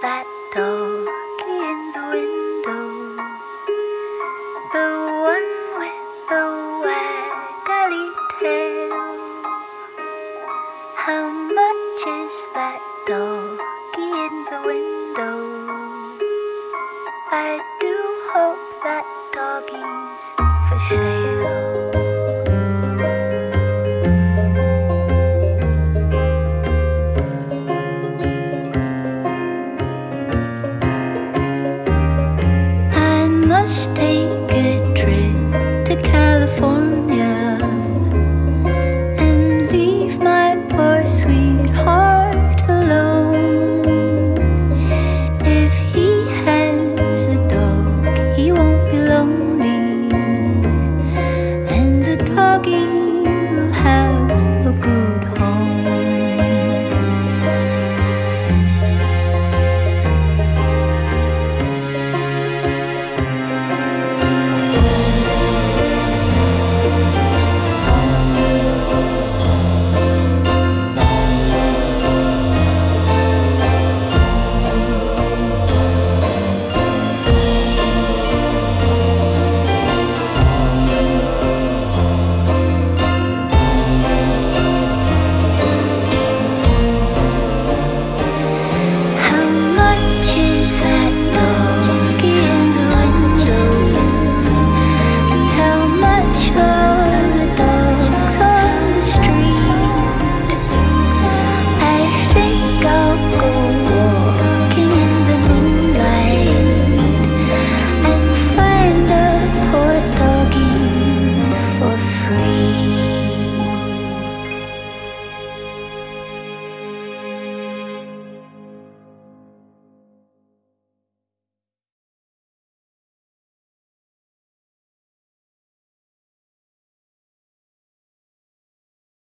that doggy in the window? The one with the waggly tail. How much is that doggy in the window? I do hope that doggy's for sale. Must take a trip to California and leave my poor sweetheart alone. If he has a dog, he won't be lonely, and the doggy